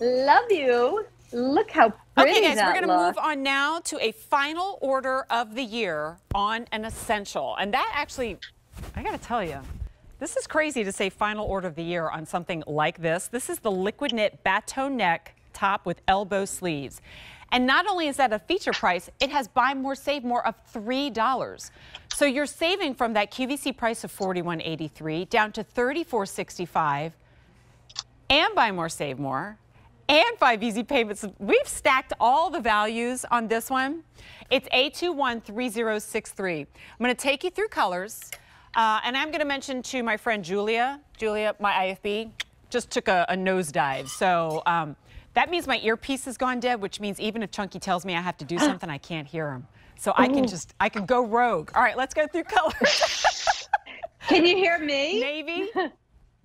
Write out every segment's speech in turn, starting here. Love you. Look how pretty. Okay, guys, we're going to move on now to a final order of the year on an essential. And that actually, I got to tell you, this is crazy to say final order of the year on something like this. This is the Liquid Knit Bateau neck top with elbow sleeves. And not only is that a feature price, it has buy more, save more of $3. So you're saving from that QVC price of $41.83 down to $34.65 and buy more, save more. And 5 easy payments. We've stacked all the values on this one. It's 8213063. I'm going to take you through colors, and I'm going to mention to my friend Julia. Julia, my IFB, just took a nosedive, so that means my earpiece has gone dead, which means even if Chunky tells me I have to do something, I can't hear him. So I can go rogue. All right, let's go through colors. Can you hear me? Navy.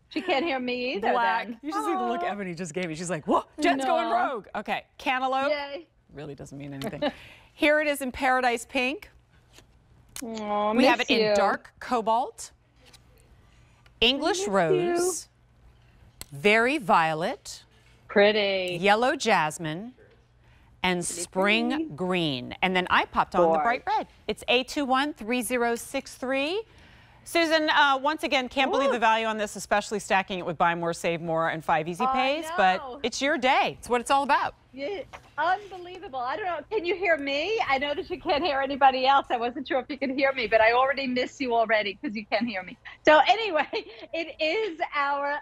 She can't hear me either. Black. Then. You just see the look Ebony just gave me. She's like, whoa, Jen's going rogue. Okay, cantaloupe. Yay. Really doesn't mean anything. Here it is in paradise pink. Aww, we have it in dark cobalt. English rose. Very violet. Pretty. Yellow jasmine. And spring green. And then I popped on the bright red. It's 8213063. Susan, once again, can't believe the value on this, especially stacking it with buy more, save more, and 5 easy pays. But it's your day. It's what it's all about. Yeah, unbelievable. I don't know. Can you hear me? I noticed you can't hear anybody else. I wasn't sure if you could hear me, but I already miss you already because you can't hear me. So anyway, it is our,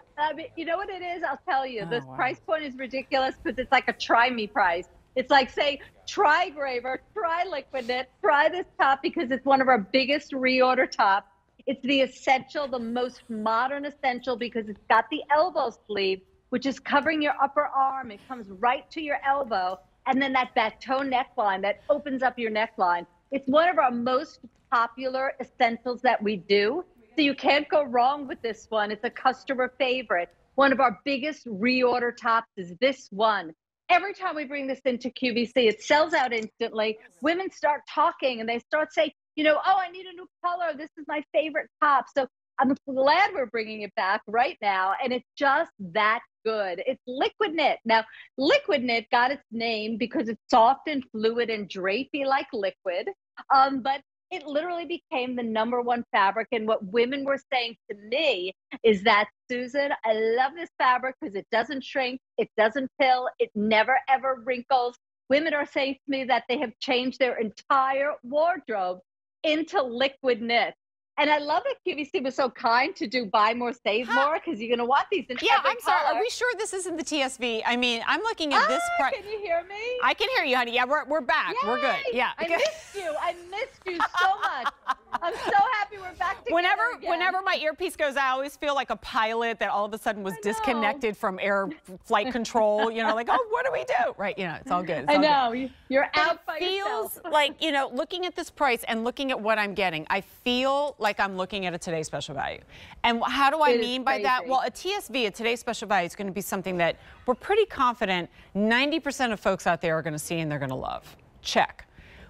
you know what it is? I'll tell you. This price point is ridiculous because it's like a try me price. It's like saying, try Graver, try Liquid Knit, try this top because it's one of our biggest reorder tops. It's the essential, the most modern essential, because it's got the elbow sleeve, which is covering your upper arm. It comes right to your elbow. And then that Bateau neckline that opens up your neckline. It's one of our most popular essentials that we do. So you can't go wrong with this one. It's a customer favorite. One of our biggest reorder tops is this one. Every time we bring this into QVC, it sells out instantly. Women start talking and they start saying, you know, oh, I need a new color. This is my favorite top. So I'm glad we're bringing it back right now. And it's just that good. It's Liquid Knit. Now, Liquid Knit got its name because it's soft and fluid and drapey like liquid. But it literally became the #1 fabric. And what women were saying to me is that, Susan, I love this fabric because it doesn't shrink. It doesn't pill. It never, ever wrinkles. Women are saying to me that they have changed their entire wardrobe into Liquid Knit. And I love that QVC was so kind to do buy more, save more, because you're going to want these in every color. Are we sure this isn't the TSV? I mean, I'm looking at this price. Can you hear me? I can hear you, honey. Yeah, we're back. Yay! We're good. Yeah. I missed you. I missed you so much. I'm so happy we're back together again. Whenever my earpiece goes, I always feel like a pilot that all of a sudden was disconnected from air flight control. You know, like, oh, what do we do? Right, you know, it's all good. It's all good. You're out by yourself. It feels like, you know, looking at this price and looking at what I'm getting, I feel like I'm looking at a today's special value. And how do I mean by that? Well, a TSV, a today's special value, is going to be something that we're pretty confident 90% of folks out there are going to see and they're going to love. Check.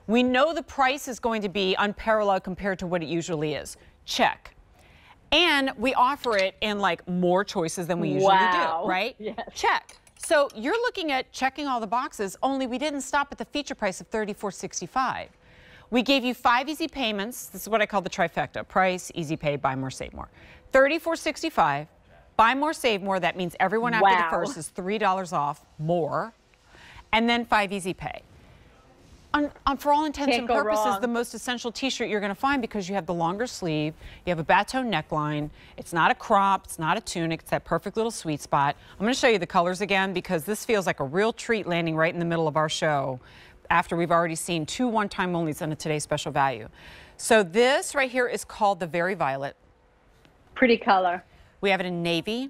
We know the price is going to be unparalleled compared to what it usually is. Check. And we offer it in like more choices than we usually do, right? Yes. Check. So you're looking at checking all the boxes, only we didn't stop at the feature price of $34.65. We gave you 5 easy payments. This is what I call the trifecta: price, easy pay, buy more, save more. $34.65, buy more, save more. That means everyone after the first is $3 off more. And then 5 easy pay. For all intents and purposes, the most essential t-shirt you're going to find, because you have the longer sleeve, you have a Bateau neckline, it's not a crop, it's not a tunic, it's that perfect little sweet spot. I'm going to show you the colors again, because this feels like a real treat landing right in the middle of our show, after we've already seen 2 one-time onlys on a today's special value. So this right here is called the Very Violet. Pretty color. We have it in navy.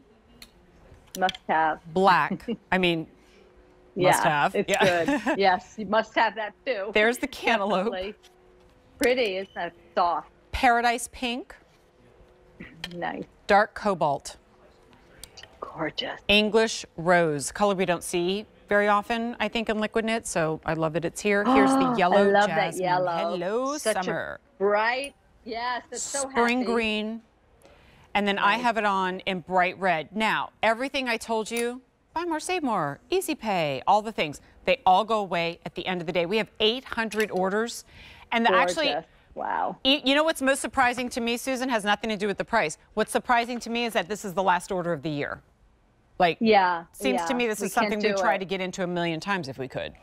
Must have. Black. I mean, must have. It's good. Yes, you must have that too. There's the cantaloupe. Definitely. Pretty, isn't that soft? Paradise pink. Nice. Dark cobalt. Gorgeous. English rose, color we don't see very often, I think, in Liquid Knit, so I love that it's here. Here's the yellow jasmine. I love that yellow. Hello, such summer. Bright, yes, it's so spring green. And then I have it on in bright red. Now, everything I told you Buy more, save more, easy pay, all the things. They all go away at the end of the day. We have 800 orders. And actually, wow. You know what's most surprising to me, Susan, has nothing to do with the price. What's surprising to me is that this is the last order of the year. Like, yeah, seems to me this is something we try to get into a million times if we could.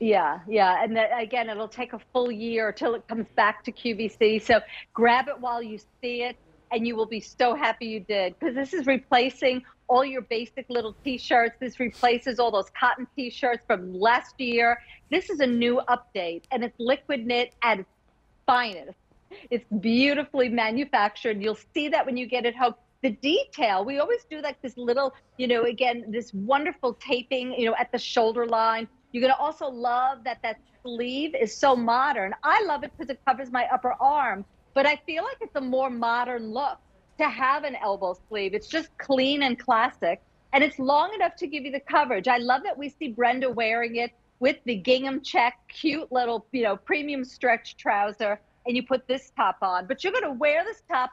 Yeah, yeah. And that, again, it'll take a full year till it comes back to QVC. So grab it while you see it, and you will be so happy you did, because this is replacing all your basic little T-shirts. This replaces all those cotton T-shirts from last year. This is a new update, and it's Liquid Knit at its finest. It's beautifully manufactured. You'll see that when you get it home. The detail, we always do like this little, you know, again, this wonderful taping, you know, at the shoulder line. You're going to also love that that sleeve is so modern. I love it because it covers my upper arm, but I feel like it's a more modern look to have an elbow sleeve. It's just clean and classic, and it's long enough to give you the coverage. I love that we see Brenda wearing it with the gingham check, cute little, you know, premium stretch trouser, and you put this top on. But you're going to wear this top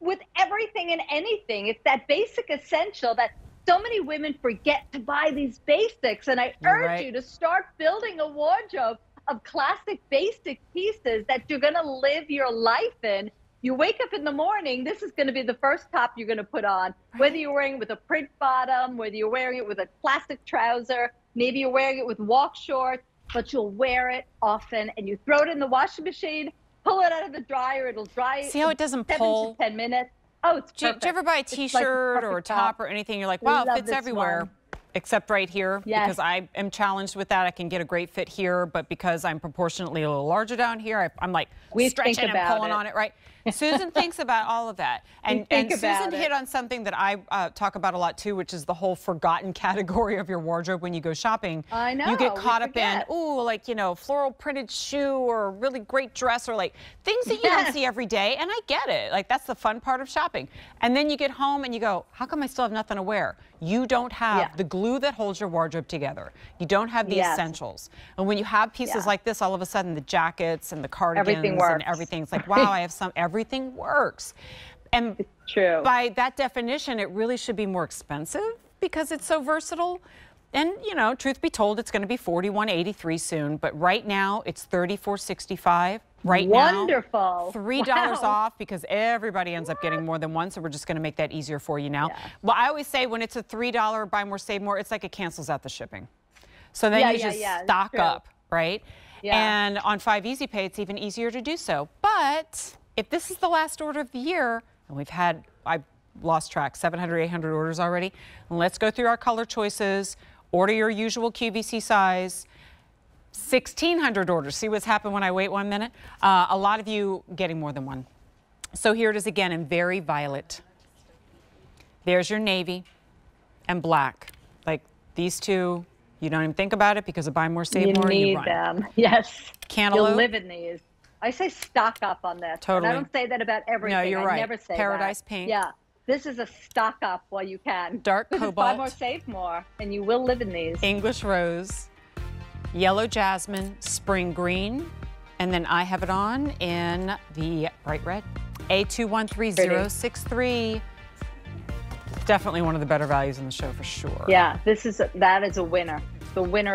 with everything and anything. It's that basic essential that so many women forget to buy these basics. And I urge you to start building a wardrobe of classic basic pieces that you're going to live your life in. You wake up in the morning, this is going to be the first top you're going to put on, whether you're wearing it with a print bottom, whether you're wearing it with a classic trouser, maybe you're wearing it with walk shorts, but you'll wear it often, and you throw it in the washing machine, pull it out of the dryer, it'll dry. See how it doesn't pull? 7 to 10 minutes. Oh, it's perfect. Do you ever buy a T-shirt or a top or anything? You're like, wow, it fits everywhere except right here, because I am challenged with that. I can get a great fit here, but because I'm proportionately a little larger down here, I'm like stretching and pulling on it, right? Susan thinks about all of that. And Susan hit on something that I talk about a lot too, which is the whole forgotten category of your wardrobe when you go shopping. I know. You get caught up in, ooh, like, you know, floral printed shoe or a really great dress or like things that you don't see every day. And I get it. Like, that's the fun part of shopping. And then you get home and you go, how come I still have nothing to wear? You don't have the glue that holds your wardrobe together. You don't have the essentials. And when you have pieces like this, all of a sudden the jackets and the cardigans and everything's like, wow, I have some. Everything works. And it's true. By that definition, it really should be more expensive because it's so versatile. And, you know, truth be told, it's going to be $41.83 soon. But right now, it's $34.65. Right now, $3 off, because everybody ends up getting more than one. So we're just going to make that easier for you now. Yeah. Well, I always say when it's a $3 buy more, save more, it's like it cancels out the shipping. So then you just stock up, right? Yeah. And on 5 Easy Pay, it's even easier to do so. But if this is the last order of the year, and we've had, I lost track, 700, 800 orders already, let's go through our color choices, order your usual QVC size, 1,600 orders. See what's happened when I wait 1 minute? A lot of you getting more than one. So here it is again in very violet. There's your navy and black. Like these two, you don't even think about it because of buy more, save more, and you run. You need them, yes. Cantaloupe. You'll live in these. I say stock up on this. Totally. And I don't say that about everything. No, you're right. I never say Paradise pink. Yeah. This is a stock up while you can. Dark cobalt. Buy more, save more, and you will live in these. English rose, yellow jasmine, spring green, and then I have it on in the bright red. A213063. Definitely one of the better values in the show for sure. Yeah, this is that is a winner. The winner.